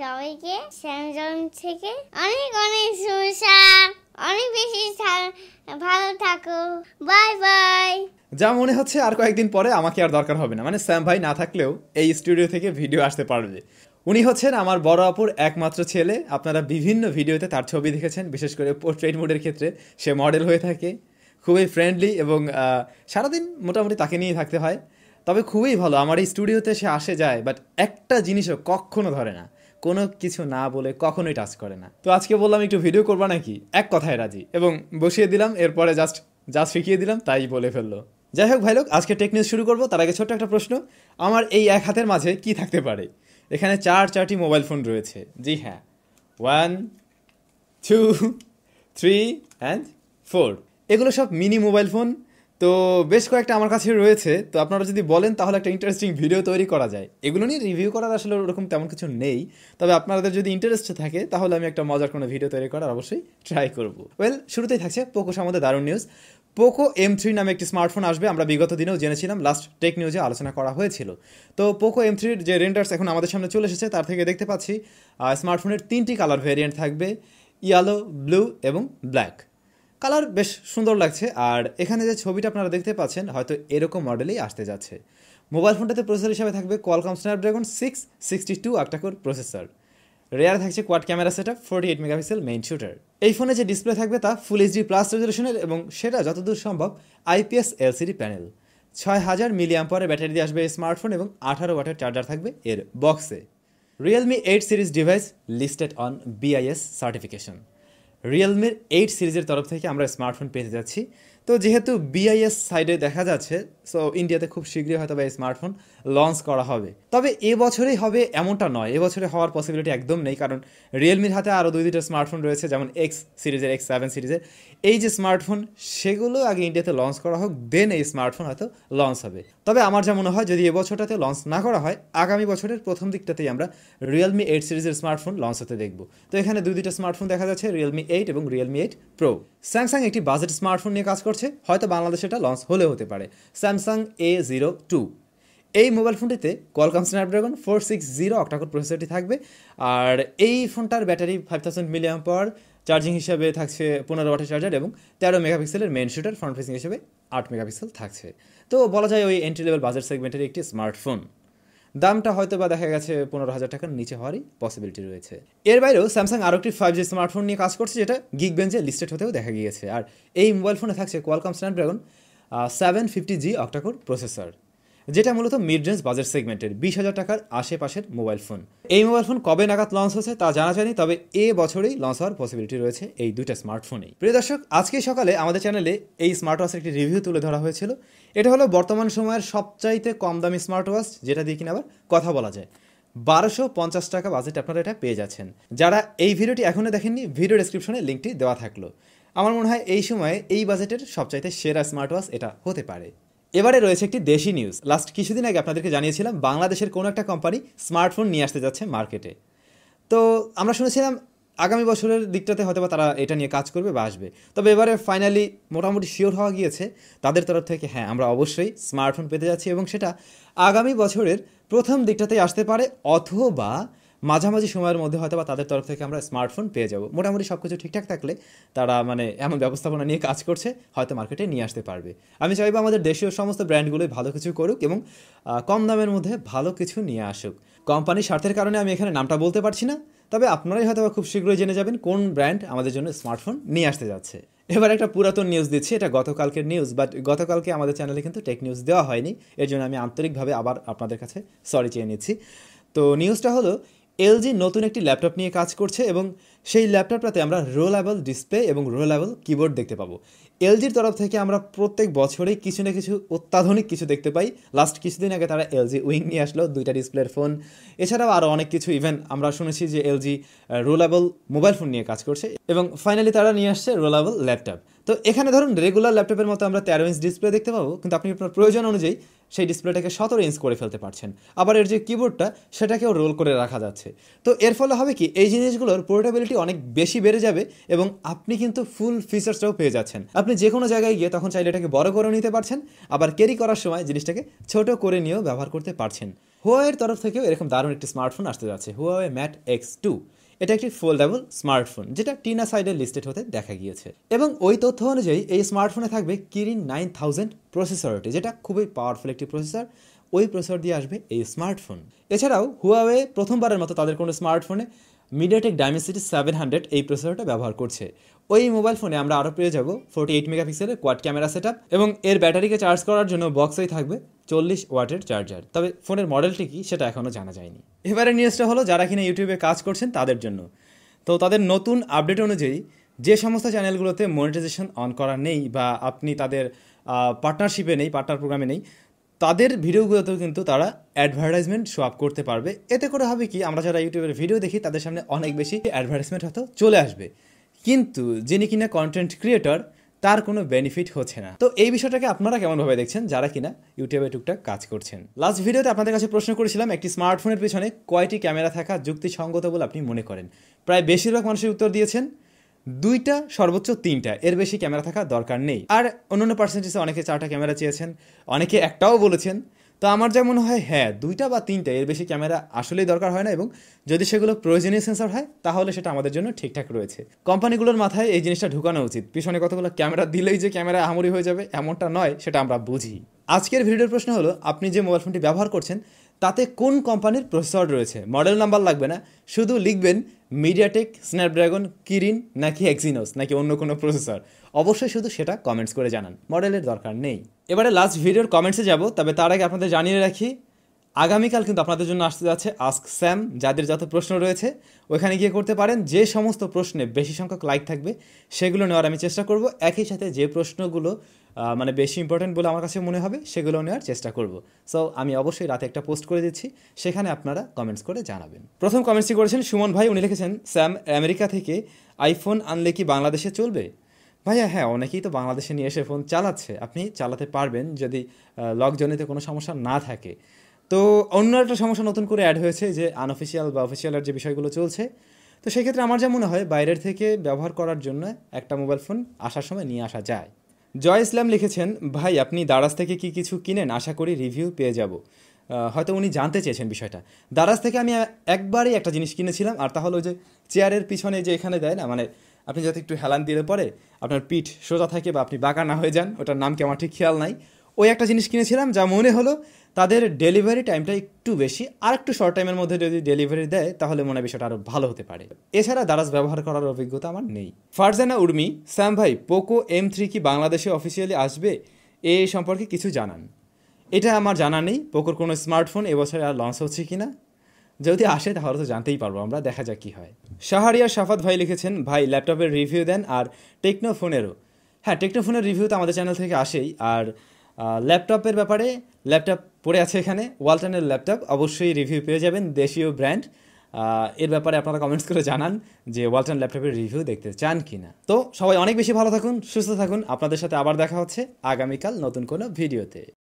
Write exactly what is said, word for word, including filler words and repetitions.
সবাইকে স্যামসাং থেকে অনেক অনেক শুভেচ্ছা, অনেক বেশি ভালো থাকো, বাই বাই। যা মনে হচ্ছে আর কয়েকদিন পরে আমাকে আর দরকার হবে না, মানে স্যাম ভাই না থাকলেও এই স্টুডিও থেকে ভিডিও আসতে পারবে। উনি হচ্ছেন আমার বড় আপুর একমাত্র ছেলে। আপনারা বিভিন্ন ভিডিওতে তার ছবি দেখেছেন, বিশেষ করে পোর্ট্রেট মোডের ক্ষেত্রে সে মডেল হয়ে থাকে। খুবই ফ্রেন্ডলি এবং সারাদিন মোটামুটি তাকে নিয়ে থাকতে হয়, তবে খুবই ভালো। আমার এই স্টুডিওতে সে আসে যায়, বাট একটা জিনিসও কখনো ধরে না, কোনো কিছু না বলে কখনোই টাচ করে না। তো আজকে বললাম একটু ভিডিও করবা নাকি, এক কথায় রাজি, এবং বসিয়ে দিলাম। এরপরে জাস্ট জাস্ট শিখিয়ে দিলাম, তাই বলে ফেললো। যাই হোক ভাই লোক, আজকে টেক নিউজ শুরু করবো। তার আগে ছোট্ট একটা প্রশ্ন, আমার এই এক হাতের মাঝে কি থাকতে পারে? এখানে চার চারটি মোবাইল ফোন রয়েছে, জি হ্যাঁ, one two three and four. এগুলো সব মিনি মোবাইল ফোন, তো বেশ কয়েকটা আমার কাছে রয়েছে। তো আপনারা যদি বলেন তাহলে একটা ইন্টারেস্টিং ভিডিও তৈরি করা যায়। এগুলো নিয়ে রিভিউ করার আসলে ওরকম তেমন কিছু নেই, তবে আপনাদের যদি ইন্টারেস্ট থাকে তাহলে আমি একটা মজার কোনো ভিডিও তৈরি করার অবশ্যই ট্রাই করব। ওয়েল, শুরুতেই থাকছে পোকো সম্বন্ধে দারুণ নিউজ। পোকো এম থ্রি নামে একটি স্মার্টফোন আসবে, আমরা বিগত দিনেও জেনেছিলাম, লাস্ট টেক নিউজে আলোচনা করা হয়েছিল। তো পোকো এম থ্রির যে রেন্ডার্স এখন আমাদের সামনে চলে এসেছে, তার থেকে দেখতে পাচ্ছি স্মার্টফোনের তিনটি কালার ভেরিয়েন্ট থাকবে, ইয়েলো, ব্লু এবং ব্ল্যাক। কালার বেশ সুন্দর লাগছে। আর এখানে যে ছবিটা আপনারা দেখতে পাচ্ছেন, হয়তো এরকম মডেলেই আসতে যাচ্ছে। মোবাইল ফোনটাতে প্রসেসর হিসাবে থাকবে Qualcomm Snapdragon six sixty two octa core processor. Rear থাকছে quad camera set up, forty eight megapixel main shooter. এই ফোনে যে ডিসপ্লে থাকবে তা ফুল এইচডি প্লাস রেজুলেশনের, এবং সেটা যতদূর সম্ভব আইপিএস এলসিডি প্যানেল। ছয় হাজার মিলি অ্যাম্পারের ব্যাটারি দিয়ে আসবে এই স্মার্টফোন, এবং আঠারো ওয়াটের চার্জার থাকবে এর বক্সে। Realme eight series device listed on BIS certification. রিয়েলমির এইট সিরিজের তরফ থেকে আমরা স্মার্টফোন পেতে যাচ্ছি। তো যেহেতু বিআইএস সাইডে দেখা যাচ্ছে, সো ইন্ডিয়াতে খুব শীঘ্রই হয়তো বা এই স্মার্টফোন লঞ্চ করা হবে। তবে এবছরেই হবে এমনটা নয়, এবছরে হওয়ার পসিবিলিটি একদম নেই, কারণ রিয়েলমির হাতে আরও দুই দুইটা স্মার্টফোন রয়েছে, যেমন এক্স সিরিজের, এক্স সেভেন সিরিজের। এই যে স্মার্টফোন, সেগুলো আগে ইন্ডিয়াতে লঞ্চ করা হোক, দেন এই স্মার্টফোন হয়তো লঞ্চ হবে। তবে আমার যা মনে হয়, যদি এবছরটাতে লঞ্চ না করা হয়, আগামী বছরের প্রথম দিকটাতেই আমরা রিয়েলমি এইট সিরিজের স্মার্টফোন লঞ্চ হতে দেখব। তো এখানে দুই দুইটা স্মার্টফোন দেখা যাচ্ছে, রিয়েলমি এইট এবং রিয়েলমি এইট প্রো। স্যামসাং একটি বাজেট স্মার্টফোন নিয়ে কাজ করছে, হয়তো বাংলাদেশে এটা লঞ্চ হলেও হতে পারে, স্যামসাং এ জিরো টু। এই মোবাইল ফোনটিতে Qualcomm Snapdragon four six zero octa core প্রসেসরটি থাকবে। আর এই ফোনটার battery five thousand milli ampere, charging হিসাবে থাকছে পনেরো ওয়াটের চার্জার, এবং তেরো মেগাপিক্সেলের মেন শুটার, ফ্রন্ট ফেসিং হিসেবে আট মেগাপিক্সেল থাকছে। তো বলা যায় ওই এন্ট্রি লেভেল বাজেট সেগমেন্টের একটি স্মার্টফোন। দামটা হয়তো বা দেখা গেছে পনেরো হাজার টাকার নিচে হওয়ারই পসিবিলিটি রয়েছে। এর বাইরেও স্যামসাং আরও একটি ফাইভ জি স্মার্টফোন নিয়ে কাজ করছে, যেটা গিগ বেঞ্চে লিস্টেড হতেও দেখা গিয়েছে। আর এই মোবাইল ফোনে থাকছে Qualcomm Snapdragon seven fifty G octa core processor, যেটা মূলত মিড রেঞ্জ বাজেট সেগমেন্টের, বিশ হাজার টাকার আশেপাশের মোবাইল ফোন। এই মোবাইল ফোন কবে নাগাদ লঞ্চ হচ্ছে তা জানা যায়নি, তবে এ বছরেই লঞ্চ হওয়ার পসিবিলিটি রয়েছে এই দুইটা স্মার্টফোনেই। প্রিয় দর্শক, আজকে সকালে আমাদের চ্যানেলে এই স্মার্ট ওয়াচের একটি রিভিউ তুলে ধরা হয়েছিল। এটা হলো বর্তমান সময়ের সবচাইতে কম দামি স্মার্ট ওয়াচ, যেটা দিয়ে কিনা আবার কথা বলা যায়। বারোশো পঞ্চাশ টাকা বাজেট আপনারা এটা পেয়ে যাচ্ছেন। যারা এই ভিডিওটি এখনও দেখেননি, ভিডিও ডিসক্রিপশনে লিঙ্কটি দেওয়া থাকলো। আমার মনে হয় এই সময়ে এই বাজেটের সবচাইতে সেরা স্মার্ট ওয়াচ এটা হতে পারে। এবারে রয়েছে একটি দেশি নিউজ। লাস্ট কিছুদিন আগে আপনাদেরকে জানিয়েছিলাম বাংলাদেশের কোনো একটা কোম্পানি স্মার্টফোন নিয়ে আসতে যাচ্ছে মার্কেটে। তো আমরা শুনেছিলাম আগামী বছরের দিকটাতে হয়তো বা তারা এটা নিয়ে কাজ করবে বা আসবে, তবে এবারে ফাইনালি মোটামুটি শিওর হওয়া গিয়েছে তাদের তরফ থেকে, হ্যাঁ আমরা অবশ্যই স্মার্টফোন পেতে যাচ্ছি, এবং সেটা আগামী বছরের প্রথম দিকটাতেই আসতে পারে, অথবা মাঝামাঝি সময়ের মধ্যে হয়তো বা তাদের তরফ থেকে আমরা স্মার্টফোন পেয়ে যাব। মোটামুটি সব কিছু ঠিকঠাক থাকলে তারা মানে এমন ব্যবস্থাপনা নিয়ে কাজ করছে, হয়তো মার্কেটে নিয়ে আসতে পারবে। আমি চাইবো আমাদের দেশীয় সমস্ত ব্র্যান্ডগুলোই ভালো কিছু করুক এবং কম দামের মধ্যে ভালো কিছু নিয়ে আসুক। কোম্পানির স্বার্থের কারণে আমি এখানে নামটা বলতে পারছি না, তবে আপনারাই হয়তো খুব শীঘ্রই জেনে যাবেন কোন ব্র্যান্ড আমাদের জন্য স্মার্টফোন নিয়ে আসতে যাচ্ছে। এবার একটা পুরাতন নিউজ দিচ্ছি, এটা গতকালকের নিউজ, বাট গতকালকে আমাদের চ্যানেলে কিন্তু টেক নিউজ দেওয়া হয়নি, এর জন্য আমি আন্তরিকভাবে আবার আপনাদের কাছে সরি চেয়ে নিচ্ছি। তো নিউজটা হলো এলজি নতুন একটি ল্যাপটপ নিয়ে কাজ করছে, এবং সেই ল্যাপটপটাতে আমরা রোলেবল ডিসপ্লে এবং রোলেবল কিবোর্ড দেখতে পাবো। এলজির তরফ থেকে আমরা প্রত্যেক বছরেই কিছু না কিছু অত্যাধুনিক কিছু দেখতে পাই। লাস্ট কিছুদিন আগে তারা এলজি উইং নিয়ে আসলো, দুইটা ডিসপ্লের ফোন, এছাড়াও আরও অনেক কিছু। ইভেন আমরা শুনেছি যে এলজি রোলেবল মোবাইল ফোন নিয়ে কাজ করছে, এবং ফাইনালি তারা নিয়ে আসছে রোলেবল ল্যাপটপ। তো এখানে ধরুন রেগুলার ল্যাপটপের মতো আমরা তেরো ইঞ্চ ডিসপ্লে দেখতে পাবো, কিন্তু আপনি আপনার প্রয়োজন অনুযায়ী সেই ডিসপ্লেটাকে সতেরো ইঞ্চ করে ফেলতে পারছেন। আবার এর যে কিবোর্ডটা সেটাকেও রোল করে রাখা যাচ্ছে। তো এর ফলে হবে কি, এই জিনিসগুলোর পোর্টেবিলিটি অনেক বেশি বেড়ে যাবে, এবং আপনি কিন্তু ফুল ফিচার্সটাও পেয়ে যাচ্ছেন। আপনি যে কোনো জায়গায় গিয়ে তখন চাইলে এটাকে বড় করে নিতে পারছেন, আবার ক্যারি করার সময় জিনিসটাকে ছোট করে নিয়েও ব্যবহার করতে পারছেন। হুয়াওয়ের তরফ থেকেও এরকম দারুণ একটি স্মার্টফোন আসতে যাচ্ছে, হুয়াওয়ে ম্যাট এক্স টু। এটা একটি ফোল্ডেবল স্মার্টফোন যেটা টিনা সাইডে লিস্টেড হতে দেখা গিয়েছে, এবং ওই তথ্য অনুযায়ী এই স্মার্টফোনে থাকবে কিরিন নাইন থাউজেন্ড প্রসেসরটি, যেটা খুবই পাওয়ারফুল একটি প্রসেসর। ওই প্রসেসর দিয়ে আসবে এই স্মার্টফোন। এছাড়াও হুয়াওয়ে প্রথমবারের মতো তাদের কোনো স্মার্টফোনে মিডিয়াটেক ডাইমেনসিটি সেভেন হান্ড্রেড এই প্রসেসরটা ব্যবহার করছে। ওই মোবাইল ফোনে আমরা আরও পেয়ে যাবো ফোর্টি এইট মেগাপিক্সেলের কোয়াড ক্যামেরা সেট আপ, এবং এর ব্যাটারিকে চার্জ করার জন্য বক্সেই থাকবে চল্লিশ ওয়াটের চার্জার। তবে ফোনের মডেলটি কি সেটা এখনও জানা যায়নি। এবারে নিউজটা হলো যারা কিনা ইউটিউবে কাজ করছেন তাদের জন্য। তো তাদের নতুন আপডেট অনুযায়ী যে সমস্ত চ্যানেলগুলোতে মনিটাইজেশন অন করা নেই বা আপনি তাদের পার্টনারশিপে নেই, পার্টনার প্রোগ্রামে নেই, তাদের ভিডিওগুলোতেও কিন্তু তারা অ্যাডভার্টাইজমেন্ট শো আপ করতে পারবে। এতে করে হবে কি, আমরা যারা ইউটিউবের ভিডিও দেখি তাদের সামনে অনেক বেশি অ্যাডভার্টাইজমেন্ট হয়তো চলে আসবে, কিন্তু যিনি কিনা কন্টেন্ট ক্রিয়েটর তার কোনো বেনিফিট হচ্ছে না। তো এই বিষয়টাকে আপনারা কেমনভাবে দেখছেন যারা কিনা ইউটিউবে টুকটাক কাজ করছেন? লাস্ট ভিডিওতে আপনাদের কাছে প্রশ্ন করেছিলাম একটি স্মার্টফোনের পিছনে কয়টি ক্যামেরা থাকা যুক্তিসঙ্গত বলে আপনি মনে করেন। প্রায় বেশিরভাগ মানুষের উত্তর দিয়েছেন দুইটা, সর্বোচ্চ তিনটা, এর বেশি ক্যামেরা থাকা দরকার নেই। আর অন্যান্য পার্সেন্টেজে অনেকে চারটা ক্যামেরা চেয়েছেন, অনেকে একটাও বলেছেন। তো আমার যা মনে হয়, হ্যাঁ, দুইটা বা তিনটা এর বেশি ক্যামেরা আসলেই দরকার হয় না, এবং যদি সেগুলো প্রয়োজনীয় সেন্সর হয় তাহলে সেটা আমাদের জন্য ঠিকঠাক রয়েছে। কোম্পানিগুলোর মাথায় এই জিনিসটা ঢুকানো উচিত, পিছনে কতগুলো ক্যামেরা দিলেই যে ক্যামেরা আমরি হয়ে যাবে এমনটা নয়, সেটা আমরা বুঝি। আজকের ভিডিওর প্রশ্ন হলো আপনি যে মোবাইল ফোনটি ব্যবহার করছেন তাতে কোন কোম্পানির প্রসেসর রয়েছে। মডেল নাম্বার লাগবে না, শুধু লিখবেন মিডিয়াটেক স্ন্যাপড্রাগন কিরিন নাকি এক্সিনোস নাকি অন্য কোনো প্রসেসর, অবশ্যই শুধু সেটা কমেন্টস করে জানান, মডেলের দরকার নেই। এবারে লাস্ট ভিডিওর কমেন্টসে যাব, তবে তার আগে আপনাদের জানিয়ে রাখি আগামীকাল কিন্তু আপনাদের জন্য আসতে যাচ্ছে আস্ক স্যাম। যাদের যত প্রশ্ন রয়েছে ওখানে গিয়ে করতে পারেন, যে সমস্ত প্রশ্নে বেশি সংখ্যক লাইক থাকবে সেগুলো নেওয়ার আমি চেষ্টা করব, একই সাথে যে প্রশ্নগুলো মানে বেশি ইম্পর্টেন্ট বলে আমার কাছে মনে হবে সেগুলো নেওয়ার চেষ্টা করব। সো আমি অবশ্যই রাতে একটা পোস্ট করে দিচ্ছি, সেখানে আপনারা কমেন্টস করে জানাবেন। প্রথম কমেন্টসটি করেছেন সুমন ভাই, উনি লিখেছেন স্যাম আমেরিকা থেকে আইফোন আনলে কি বাংলাদেশে চলবে? ভাইয়া হ্যাঁ, অনেকেই তো বাংলাদেশে নিয়ে এসে ফোন চালাচ্ছে, আপনি চালাতে পারবেন যদি লকডাউনেতে কোনো সমস্যা না থাকে। তো অন্য একটা সমস্যা নতুন করে অ্যাড হয়েছে যে আনঅফিসিয়াল বা অফিসিয়ালের যে বিষয়গুলো চলছে, তো সেক্ষেত্রে আমার যা মনে হয় বাইরের থেকে ব্যবহার করার জন্য একটা মোবাইল ফোন আসার সময় নিয়ে আসা যায়। জয় ইসলাম লিখেছেন ভাই আপনি দারাজ থেকে কি কিছু কিনেন? আশা করি রিভিউ পেয়ে যাব। হয়তো উনি জানতে চেয়েছেন বিষয়টা। দারাজ থেকে আমি একবারই একটা জিনিস কিনেছিলাম, আর তা হলো যে চেয়ারের পিছনে যে এখানে দেয় না, মানে আপনি যাতে একটু হেলান দিলে পরে আপনার পিঠ সোজা থাকে বা আপনি বাঁকা না হয়ে যান, ওটার নাম কি আমার ঠিক খেয়াল নাই, ওই একটা জিনিস কিনেছিলাম। যা মনে হলো তাদের ডেলিভারি টাইমটা একটু বেশি, আর একটু শর্ট টাইমের মধ্যে যদি ডেলিভারি দেয় তাহলে মনে হয় বিষয়টা আরও ভালো হতে পারে। এছাড়া দারাজ ব্যবহার করার অভিজ্ঞতা আমার নেই। ফারজানা উর্মি, স্যাম ভাই পোকো এম থ্রি কি বাংলাদেশে অফিসিয়ালি আসবে, এ সম্পর্কে কিছু জানান? এটা আমার জানা নেই, পোকোর কোনো স্মার্টফোন এবছরে আর লঞ্চ হচ্ছে কি না, যদি আসে তাহলে তো জানতেই পারবো আমরা, দেখা যাক কী হয়। শাহরিয়ার সাফাত ভাই লিখেছেন ভাই ল্যাপটপের রিভিউ দেন আর টেকনো ফোনেরও। হ্যাঁ, টেকনো ফোনের রিভিউ তো আমাদের চ্যানেল থেকে আসেই। আর ল্যাপটপের ব্যাপারে, ল্যাপটপ পড়ে আছে এখানে, ওয়ালটনের ল্যাপটপ, অবশ্যই রিভিউ পেয়ে যাবেন, দেশীয় ব্র্যান্ড। এর ব্যাপারে আপনারা কমেন্টস করে জানান যে ওয়ালটন ল্যাপটপের রিভিউ দেখতে চান কি না। তো সবাই অনেক বেশি ভালো থাকুন, সুস্থ থাকুন, আপনাদের সাথে আবার দেখা হচ্ছে আগামীকাল নতুন কোনো ভিডিওতে।